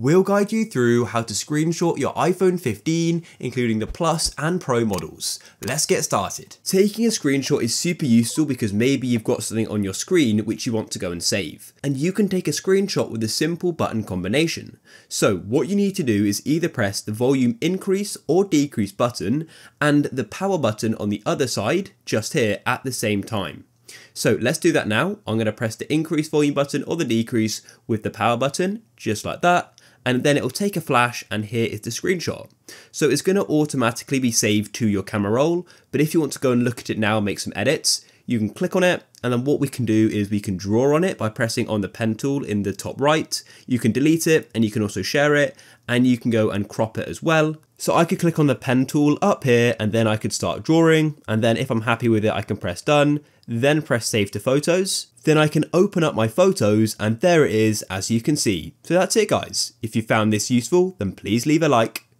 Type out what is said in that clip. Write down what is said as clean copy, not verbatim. We'll guide you through how to screenshot your iPhone 15, including the Plus and Pro models. Let's get started. Taking a screenshot is super useful because maybe you've got something on your screen which you want to go and save, and you can take a screenshot with a simple button combination. So what you need to do is either press the volume increase or decrease button and the power button on the other side, just here, at the same time. So let's do that now. I'm going to press the increase volume button or the decrease with the power button, just like that. And then it will take a flash and here is the screenshot. So it's going to automatically be saved to your camera roll, but if you want to go and look at it now and make some edits, you can click on it, and then what we can do is we can draw on it by pressing on the pen tool in the top right. You can delete it and you can also share it, and you can go and crop it as well. So I could click on the pen tool up here and then I could start drawing, and then if I'm happy with it I can press done, then press save to photos. Then I can open up my photos and there it is, as you can see. So that's it guys. If you found this useful, then please leave a like.